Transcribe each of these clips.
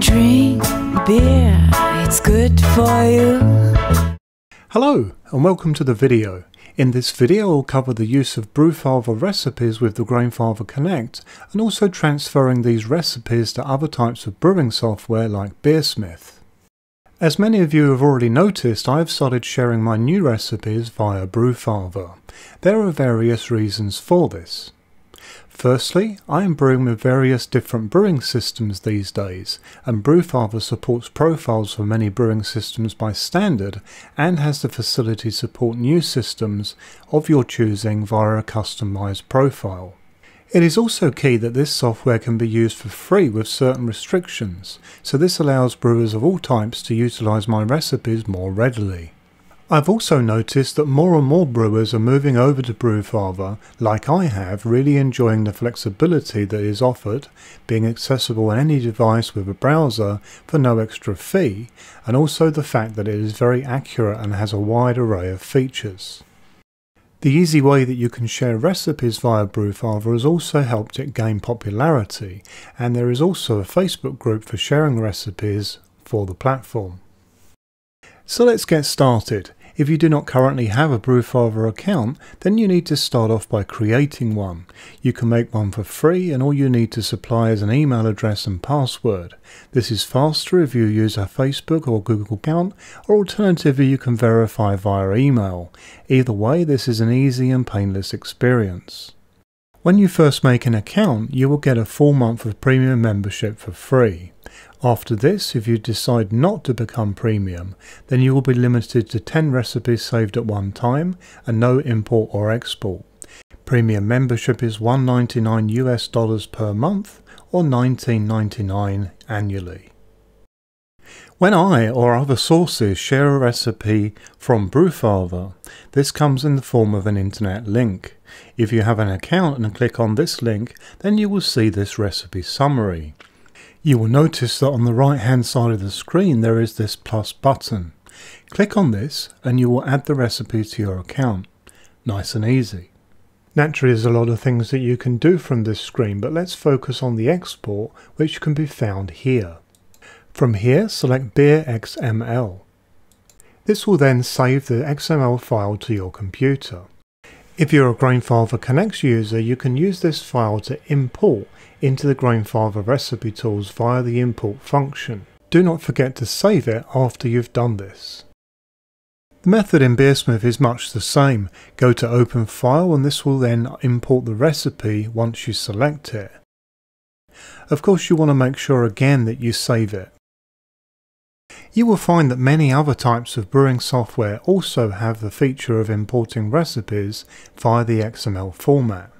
Drink beer, it's good for you. Hello and welcome to the video. In this video I'll cover the use of Brewfather recipes with the Grainfather Connect and also transferring these recipes to other types of brewing software like Beersmith. As many of you have already noticed, I have started sharing my new recipes via Brewfather. There are various reasons for this. Firstly, I am brewing with various different brewing systems these days, and Brewfather supports profiles for many brewing systems by standard and has the facility to support new systems of your choosing via a customized profile. It is also key that this software can be used for free with certain restrictions, so this allows brewers of all types to utilize my recipes more readily. I've also noticed that more and more brewers are moving over to Brewfather, like I have, really enjoying the flexibility that is offered, being accessible on any device with a browser for no extra fee, and also the fact that it is very accurate and has a wide array of features. The easy way that you can share recipes via Brewfather has also helped it gain popularity, and there is also a Facebook group for sharing recipes for the platform. So let's get started. If you do not currently have a Brewfather account, then you need to start off by creating one. You can make one for free, and all you need to supply is an email address and password. This is faster if you use a Facebook or Google account, or alternatively you can verify via email. Either way, this is an easy and painless experience. When you first make an account, you will get a full month of premium membership for free. After this, if you decide not to become premium, then you will be limited to 10 recipes saved at one time and no import or export. Premium membership is $199 per month or $19.99 annually. When I or other sources share a recipe from Brewfather, this comes in the form of an internet link. If you have an account and click on this link, then you will see this recipe summary. You will notice that on the right hand side of the screen there is this plus button. Click on this and you will add the recipe to your account. Nice and easy. Naturally there's a lot of things that you can do from this screen, but let's focus on the export, which can be found here. From here, select Beer XML. This will then save the XML file to your computer. If you're a Grainfather Connect user, you can use this file to import into the Grainfather recipe tools via the import function. Do not forget to save it after you've done this. The method in Beersmith is much the same. Go to Open File and this will then import the recipe once you select it. Of course, you want to make sure again that you save it. You will find that many other types of brewing software also have the feature of importing recipes via the XML format.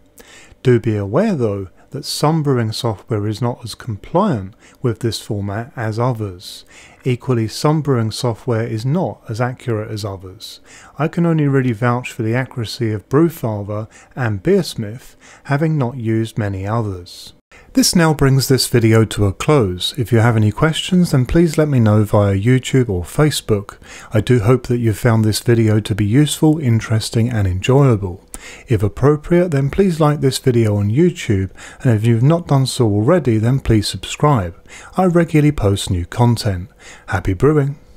Do be aware though that some brewing software is not as compliant with this format as others. Equally, some brewing software is not as accurate as others. I can only really vouch for the accuracy of Brewfather and Beersmith, having not used many others. This now brings this video to a close. If you have any questions, then please let me know via YouTube or Facebook. I do hope that you found this video to be useful, interesting and enjoyable. If appropriate, then please like this video on YouTube, and if you've not done so already, then please subscribe. I regularly post new content. Happy brewing!